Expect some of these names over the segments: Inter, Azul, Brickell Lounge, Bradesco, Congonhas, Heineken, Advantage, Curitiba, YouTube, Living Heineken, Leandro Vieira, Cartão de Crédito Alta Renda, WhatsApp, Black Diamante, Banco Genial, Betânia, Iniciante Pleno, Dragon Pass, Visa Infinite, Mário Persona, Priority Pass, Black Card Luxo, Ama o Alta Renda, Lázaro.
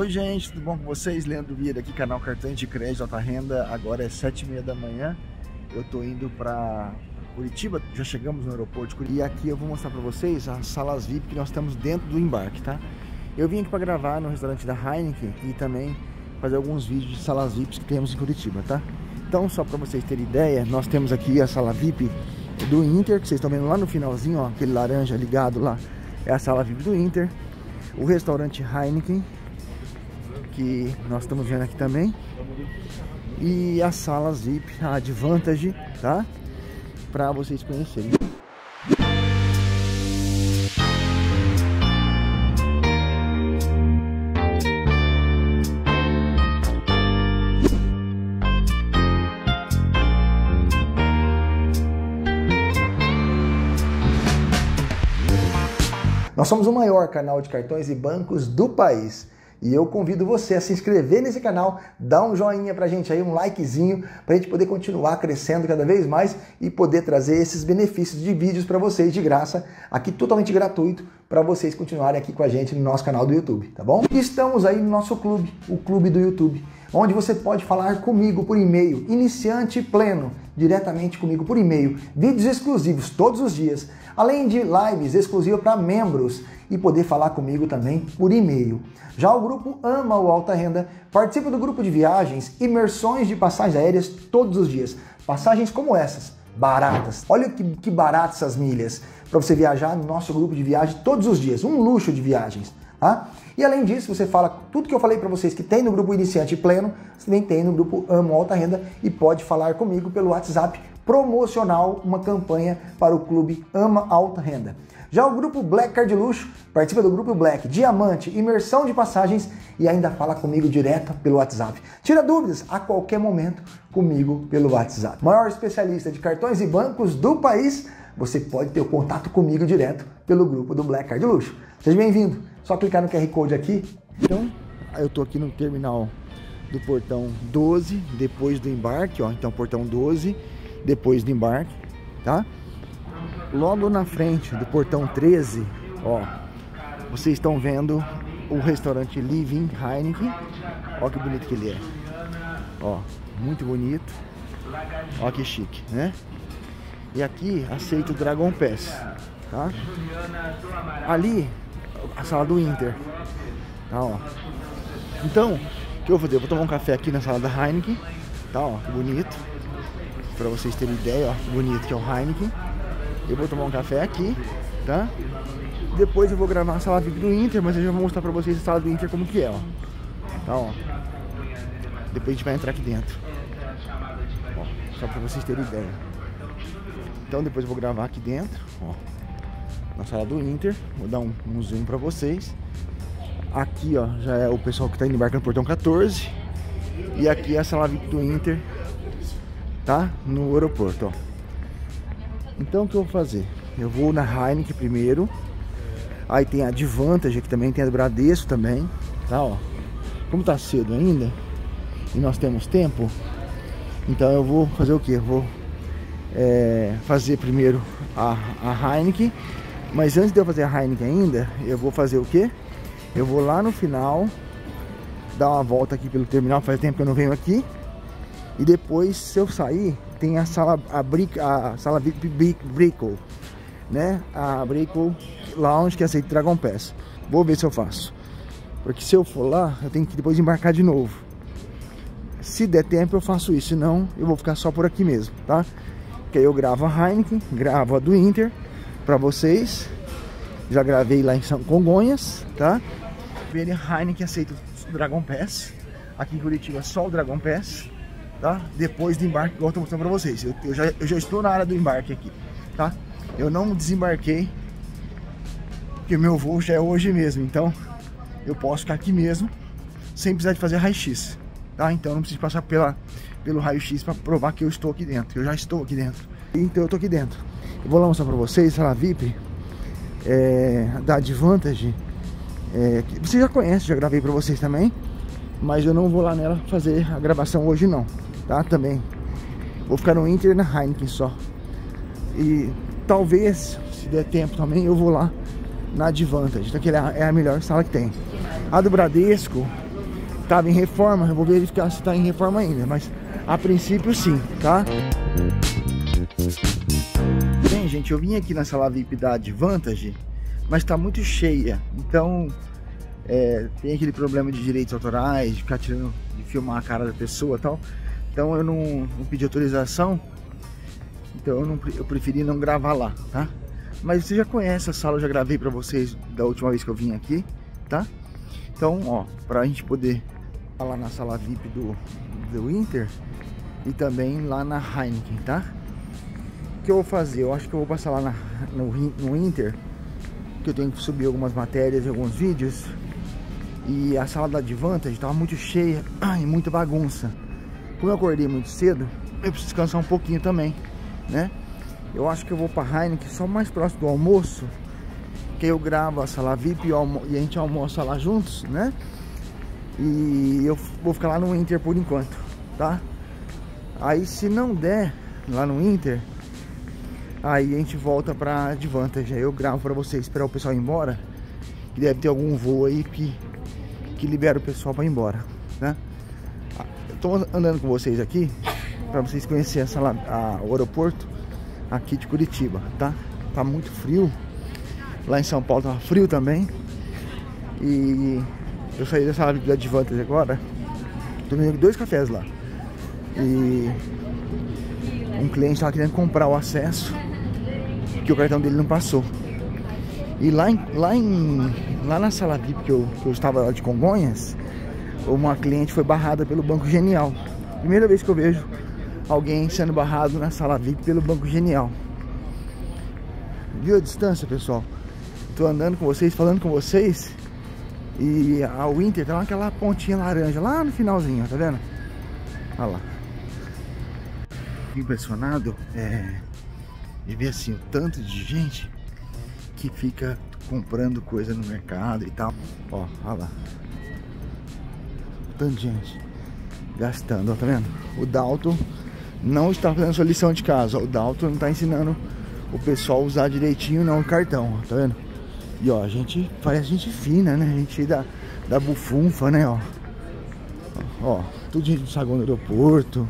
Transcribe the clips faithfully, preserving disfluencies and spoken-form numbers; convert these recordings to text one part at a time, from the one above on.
Oi gente, tudo bom com vocês? Leandro Vieira aqui, canal Cartão de Crédito Alta Renda. Agora é sete e meia da manhã, eu tô indo para Curitiba, já chegamos no aeroporto de Curitiba. E aqui eu vou mostrar para vocês as salas V I P que nós estamos dentro do embarque, tá? Eu vim aqui para gravar no restaurante da Heineken e também fazer alguns vídeos de salas V I Ps que temos em Curitiba, tá? Então, só para vocês terem ideia, nós temos aqui a sala V I P do Inter, que vocês estão vendo lá no finalzinho, ó, aquele laranja ligado lá, é a sala V I P do Inter. O restaurante Heineken, que nós estamos vendo aqui também, e as salas V I P, a Advantage, tá? Para vocês conhecerem. Nós somos o maior canal de cartões e bancos do país. E eu convido você a se inscrever nesse canal, dá um joinha pra gente aí, um likezinho, pra gente poder continuar crescendo cada vez mais e poder trazer esses benefícios de vídeos pra vocês de graça, aqui totalmente gratuito, pra vocês continuarem aqui com a gente no nosso canal do YouTube, tá bom? E estamos aí no nosso clube, o clube do YouTube, onde você pode falar comigo por e-mail, Iniciante Pleno, diretamente comigo por e-mail, vídeos exclusivos todos os dias, além de lives exclusivas para membros e poder falar comigo também por e-mail. Já o grupo Ama o Alta Renda, participa do grupo de viagens, imersões de passagens aéreas todos os dias, passagens como essas, baratas. Olha que, que baratas essas milhas, para você viajar no nosso grupo de viagem todos os dias, um luxo de viagens. Ah, e além disso, você fala tudo que eu falei para vocês que tem no grupo Iniciante Pleno, você também tem no grupo Amo Alta Renda e pode falar comigo pelo WhatsApp promocional, uma campanha para o clube Ama Alta Renda. Já o grupo Black Card Luxo, participa do grupo Black Diamante, imersão de passagens e ainda fala comigo direto pelo WhatsApp. Tira dúvidas a qualquer momento comigo pelo WhatsApp. Maior especialista de cartões e bancos do país, você pode ter o contato comigo direto pelo grupo do Black Card Luxo. Seja bem-vindo. Só clicar no Q R Code aqui. Então, eu tô aqui no terminal do portão doze, depois do embarque, ó. Então, portão doze, depois do embarque, tá? Logo na frente do portão treze, ó, vocês estão vendo o restaurante Living Heineken. Ó que bonito que ele é. Ó, muito bonito. Ó que chique, né? E aqui aceita o Dragon Pass, tá? Ali a sala do Inter, tá, ó. Então, o que eu vou fazer? Eu vou tomar um café aqui na sala da Heineken, tá, ó, que bonito. Pra vocês terem ideia, ó, que bonito que é o Heineken. Eu vou tomar um café aqui, tá? Depois eu vou gravar a sala do Inter, mas eu já vou mostrar pra vocês a sala do Inter como que é, ó. Tá, ó. Depois a gente vai entrar aqui dentro. Ó, só pra vocês terem ideia. Então depois eu vou gravar aqui dentro, ó. Na sala do Inter, vou dar um, um zoom pra vocês. Aqui, ó, já é o pessoal que tá embarcando no portão quatorze. E aqui é a sala V I P do Inter, tá? No aeroporto, ó. Então o que eu vou fazer? Eu vou na Heineken primeiro. Aí tem a Advantage aqui também, tem a do Bradesco também, tá, ó. Como tá cedo ainda e nós temos tempo, então eu vou fazer o que? Eu vou é, fazer primeiro a, a Heineken. Mas antes de eu fazer a Heineken ainda, eu vou fazer o quê? Eu vou lá no final, dar uma volta aqui pelo terminal, faz tempo que eu não venho aqui. E depois, se eu sair, tem a sala, a Brick, a sala V I P Brickell, né? A Brickell Lounge, que aceita Dragon Pass. Vou ver se eu faço. Porque se eu for lá, eu tenho que depois embarcar de novo. Se der tempo, eu faço isso. Senão, eu vou ficar só por aqui mesmo, tá? Porque aí eu gravo a Heineken, gravo a do Inter pra vocês, já gravei lá em São Congonhas, tá? Vem a Heineken aceita o Dragon Pass, aqui em Curitiba só o Dragon Pass, tá? Depois do embarque, igual eu tô mostrando pra vocês, eu, eu, já, eu já estou na área do embarque aqui, tá? Eu não desembarquei, porque meu voo já é hoje mesmo, então eu posso ficar aqui mesmo, sem precisar de fazer raio-x, tá? Então eu não preciso passar pela, pelo raio-x pra provar que eu estou aqui dentro, eu já estou aqui dentro, então eu tô aqui dentro. Eu vou lá mostrar pra vocês, sala V I P é, da Advantage, é, que você já conhece, já gravei pra vocês também, mas eu não vou lá nela fazer a gravação hoje não, tá? Também vou ficar no Inter e na Heineken só. E talvez, se der tempo também, eu vou lá na Advantage, então que é a melhor sala que tem. A do Bradesco estava em reforma. Eu vou verificar se está em reforma ainda, mas a princípio sim, tá? Bem, gente, eu vim aqui na sala V I P da Advantage, mas está muito cheia, então é, tem aquele problema de direitos autorais, de ficar tirando, de filmar a cara da pessoa e tal. Então eu não, não pedi autorização, então eu, não, eu preferi não gravar lá, tá? Mas você já conhece a sala, eu já gravei pra vocês da última vez que eu vim aqui, tá? Então, ó, pra gente poder falar na sala V I P do, do Inter e também lá na Heineken, tá? O que eu vou fazer? Eu acho que eu vou passar lá na, no, no Inter, que eu tenho que subir algumas matérias e alguns vídeos. E a sala da Advantage tava muito cheia e muita bagunça. Como eu acordei muito cedo, eu preciso descansar um pouquinho também, né? Eu acho que eu vou pra Heineken só mais próximo do almoço, que eu gravo a sala V I P e, e a gente almoça lá juntos, né? E eu vou ficar lá no Inter por enquanto, tá? Aí se não der lá no Inter, aí a gente volta pra Advantage. Aí eu gravo pra vocês, esperar o pessoal ir embora, que deve ter algum voo aí que, que libera o pessoal pra ir embora, né? Eu tô andando com vocês aqui pra vocês conhecerem a sala, a, o aeroporto aqui de Curitiba, tá? Tá muito frio. Lá em São Paulo tava frio também. E eu saí da sala da Advantage agora. Tomei dois cafés lá. E um cliente tava querendo comprar o acesso, que o cartão dele não passou. E lá, em, lá, em, lá na sala V I P que eu, que eu estava lá de Congonhas, uma cliente foi barrada pelo Banco Genial. Primeira vez que eu vejo alguém sendo barrado na sala V I P pelo Banco Genial. Viu a distância, pessoal? Tô andando com vocês, falando com vocês. E a Inter tá lá naquela pontinha laranja, lá no finalzinho, tá vendo? Olha lá. Fiquei impressionado é, de ver assim o tanto de gente que fica comprando coisa no mercado e tal. Ó, olha lá. Tanto de gente gastando, ó, tá vendo? O Dalton não está fazendo sua lição de casa. O Dalton não está ensinando o pessoal a usar direitinho não o cartão, ó, tá vendo? E ó, a gente parece gente fina, né? A gente da, da bufunfa, né? Ó, ó, tudo de saguão do aeroporto.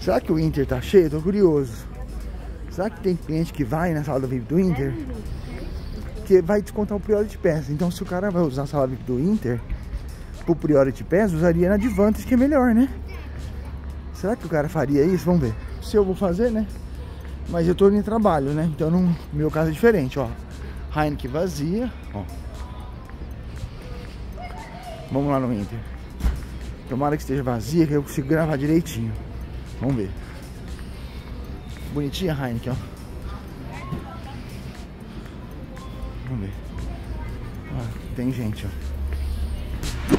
Será que o Inter tá cheio? Tô curioso. Será que tem cliente que vai na sala do V I P do Inter que vai descontar o Priority Pass? Então se o cara vai usar a sala V I P do Inter pro Priority Pass, usaria na Advantage, que é melhor, né? Será que o cara faria isso? Vamos ver. Se eu vou fazer, né? Mas eu tô em trabalho, né? Então no meu caso é diferente, ó. Heineken vazia, ó. Vamos lá no Inter. Tomara que esteja vazia, que eu consigo gravar direitinho. Vamos ver. Bonitinha a Heineken, ó. Vamos ver. Ó, tem gente, ó.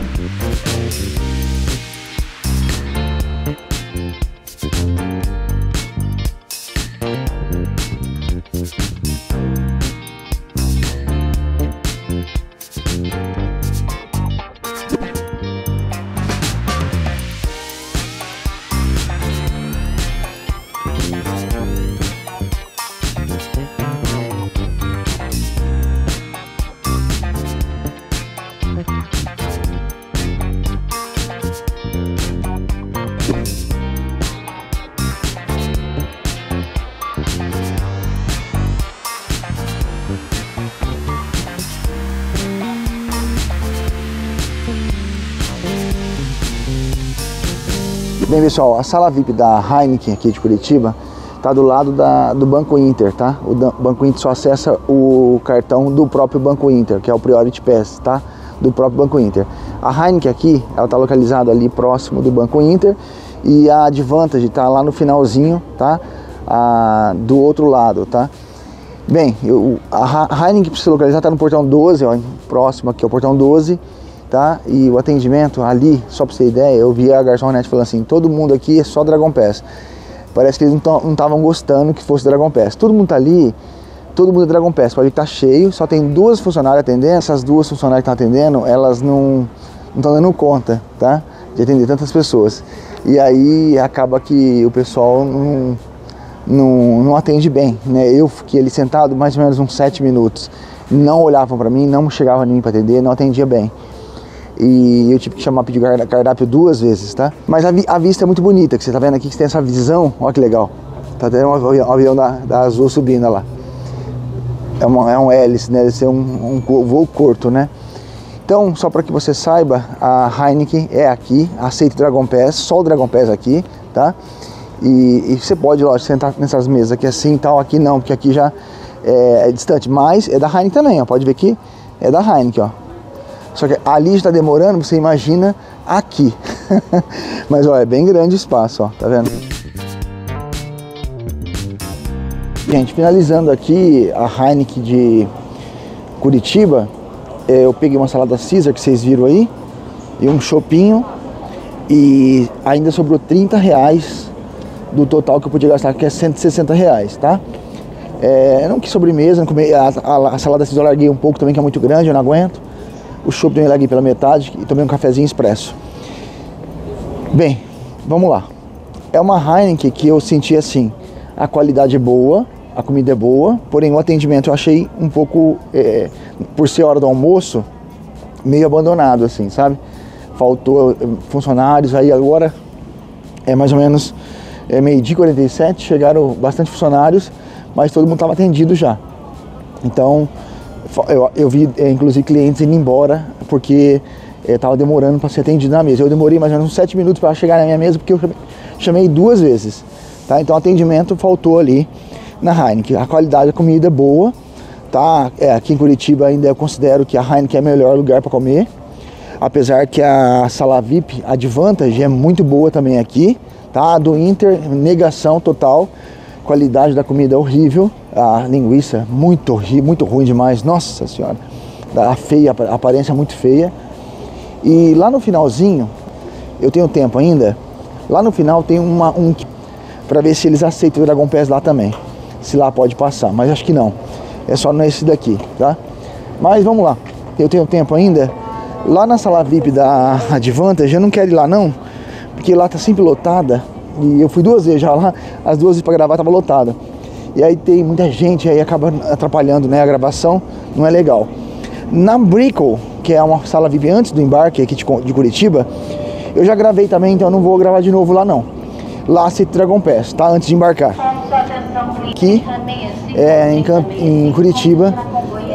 Bem, pessoal, a sala V I P da Heineken aqui de Curitiba tá do lado da, do Banco Inter, tá? O Banco Inter só acessa o cartão do próprio Banco Inter, que é o Priority Pass, tá? Do próprio Banco Inter. A Heineken aqui, ela tá localizada ali próximo do Banco Inter, e a Advantage tá lá no finalzinho, tá? A, do outro lado, tá? Bem, eu, a Heineken precisa localizar, tá no portão doze, ó, próximo aqui, é o portão doze. Tá? E o atendimento ali, só pra você ter ideia, eu vi a garçonete falando assim: todo mundo aqui é só Dragon Pass. Parece que eles não estavam gostando que fosse Dragon Pass. Todo mundo tá ali, todo mundo é Dragon Pass. Pode ver que tá cheio, só tem duas funcionárias atendendo. Essas duas funcionárias que estão atendendo, elas não estão dando conta, tá? De atender tantas pessoas. E aí acaba que o pessoal não, não, não atende bem, né? Eu fiquei ali sentado mais ou menos uns sete minutos. Não olhavam pra mim, não chegavam a mim pra atender, não atendia bem. e eu tive que chamar para pedir cardápio duas vezes, tá? Mas a, vi a vista é muito bonita, que você tá vendo aqui, que tem essa visão, olha que legal. Tá até um avião, um avião da, da Azul subindo lá. É, uma, é um hélice, né? Deve ser um, um voo curto, né? Então, só para que você saiba, a Heineken é aqui, aceita Dragon Pass, só o Dragon Pass aqui, tá? E, e você pode, lógico, sentar nessas mesas aqui assim e tal, aqui não, porque aqui já é, é distante, mas é da Heineken também, ó, pode ver aqui, é da Heineken, ó. Só que ali está demorando, você imagina aqui. Mas, ó, é bem grande o espaço, ó, tá vendo? Gente, finalizando aqui a Heineken de Curitiba, eu peguei uma salada Caesar que vocês viram aí e um chopinho, e ainda sobrou trinta reais do total que eu podia gastar, que é cento e sessenta reais, tá? É, não que sobremesa, não comi, a, a, a salada Caesar eu larguei um pouco também, que é muito grande, eu não aguento. O chopp eu larguei pela metade e tomei um cafezinho expresso. Bem, vamos lá. É uma Heineken que eu senti assim, a qualidade é boa, a comida é boa, porém o atendimento eu achei um pouco, é, por ser hora do almoço, meio abandonado assim, sabe? Faltou funcionários, aí agora é mais ou menos é, meio-dia e quarenta e sete, chegaram bastante funcionários, mas todo mundo estava atendido já. Então, eu, eu vi é, inclusive clientes indo embora, porque estava é, demorando para ser atendido na mesa. Eu demorei mais ou menos uns sete minutos para chegar na minha mesa, porque eu chamei, chamei duas vezes, tá? Então, atendimento faltou ali na Heineken. A qualidade da comida é boa, tá? É, aqui em Curitiba ainda eu considero que a Heineken é o melhor lugar para comer, apesar que a sala V I P Advantage é muito boa também aqui, tá? Do Inter, negação total, qualidade da comida é horrível, a linguiça muito horrível, muito ruim demais, nossa senhora, a feia, a aparência é muito feia. E lá no finalzinho, eu tenho tempo ainda, lá no final tem uma, um para ver se eles aceitam o Dragon Pass lá também. Se lá pode passar, mas acho que não. É só nesse daqui, tá? Mas vamos lá, eu tenho tempo ainda. Lá na sala V I P da Advantage, eu não quero ir lá não, porque lá tá sempre lotada. E eu fui duas vezes já lá, as duas vezes pra gravar tava lotada. E aí tem muita gente, aí acaba atrapalhando, né, a gravação, não é legal. Na Brickell, que é uma sala V I P antes do embarque aqui de Curitiba, eu já gravei também, então eu não vou gravar de novo lá não. Lá aceita Dragon Pass, tá? Antes de embarcar. Aqui é, em, em Curitiba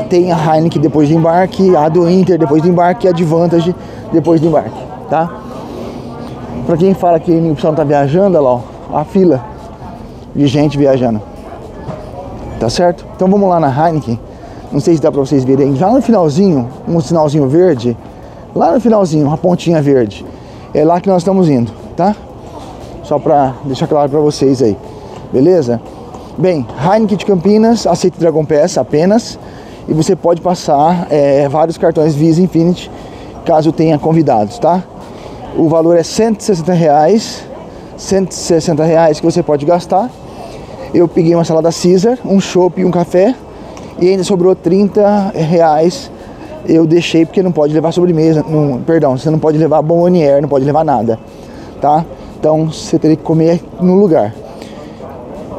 tem a Heineken depois do embarque, a do Inter depois do embarque, a Advantage depois do embarque, tá? Pra quem fala que o pessoal não tá viajando, olha lá, ó, a fila de gente viajando, tá certo? Então vamos lá na Heineken, não sei se dá pra vocês verem, lá no finalzinho, um sinalzinho verde, lá no finalzinho, uma pontinha verde, é lá que nós estamos indo, tá? Só pra deixar claro pra vocês aí, beleza? Bem, Heineken de Campinas aceita Dragon Pass apenas, e você pode passar é, vários cartões Visa Infinity caso tenha convidados, tá? O valor é cento e sessenta reais, cento e sessenta reais que você pode gastar. Eu peguei uma salada Caesar, um chopp e um café, e ainda sobrou trinta reais. Eu deixei porque não pode levar sobremesa, não, perdão, você não pode levar bombonier, não pode levar nada, tá? Então você teria que comer no lugar.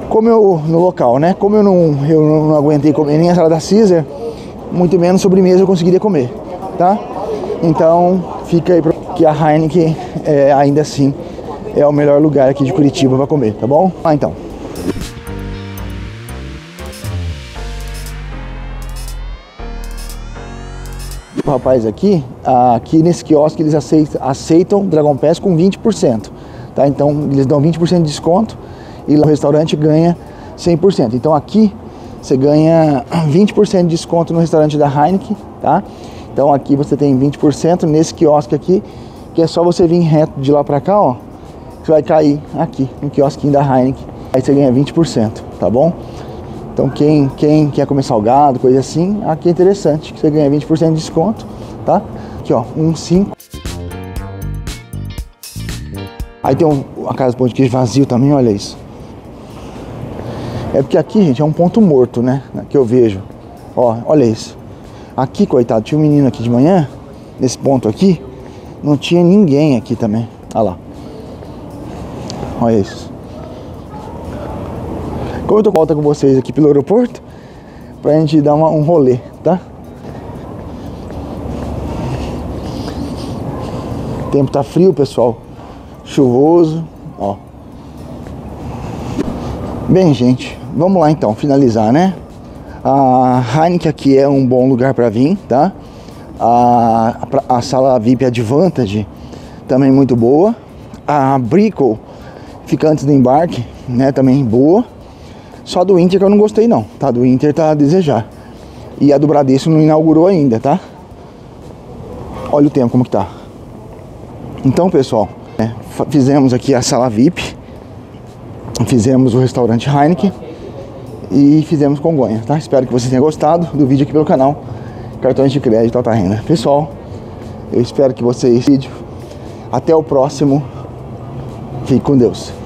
Como eu, no local, né? Como eu não, eu não aguentei comer nem a salada Caesar, muito menos sobremesa eu conseguiria comer, tá? Então, fica aí pra... que a Heineken, é, ainda assim, é o melhor lugar aqui de Curitiba pra comer, tá bom? Ah, então. O rapaz aqui, aqui nesse quiosque, eles aceitam, aceitam Dragon Pass com vinte por cento, tá? Então, eles dão vinte por cento de desconto. E lá o restaurante ganha cem por cento. Então aqui você ganha vinte por cento de desconto no restaurante da Heineken, tá? Então aqui você tem vinte por cento nesse quiosque aqui, que é só você vir reto de lá pra cá, ó. Você vai cair aqui no quiosquinho da Heineken. Aí você ganha vinte por cento, tá bom? Então quem, quem quer comer salgado, coisa assim, aqui é interessante, que você ganha vinte por cento de desconto, tá? Aqui, ó, um cinco. Aí tem um, a casa do pão de queijo vazio também, olha isso. É porque aqui, gente, é um ponto morto, né? Que eu vejo. Ó, olha isso. Aqui, coitado, tinha um menino aqui de manhã, nesse ponto aqui, não tinha ninguém aqui também. Olha lá. Olha isso. Como eu tô de volta com vocês aqui pelo aeroporto, pra gente dar uma, um rolê, tá? O tempo tá frio, pessoal. Chuvoso, ó. Bem, gente, vamos lá então, finalizar, né? A Heineken aqui é um bom lugar para vir, tá? A, a, a sala V I P Advantage também muito boa. A Brickell fica antes do embarque, né? Também boa. Só do Inter que eu não gostei não, tá? Do Inter tá a desejar. E a do Bradesco não inaugurou ainda, tá? Olha o tempo como que tá. Então, pessoal, né? Fizemos aqui a sala V I P. Fizemos o restaurante Heineken e fizemos Congonha, tá? Espero que vocês tenham gostado do vídeo aqui pelo canal Cartões de Crédito Alta Renda. Pessoal, eu espero que vocês... Até o próximo. Fique com Deus.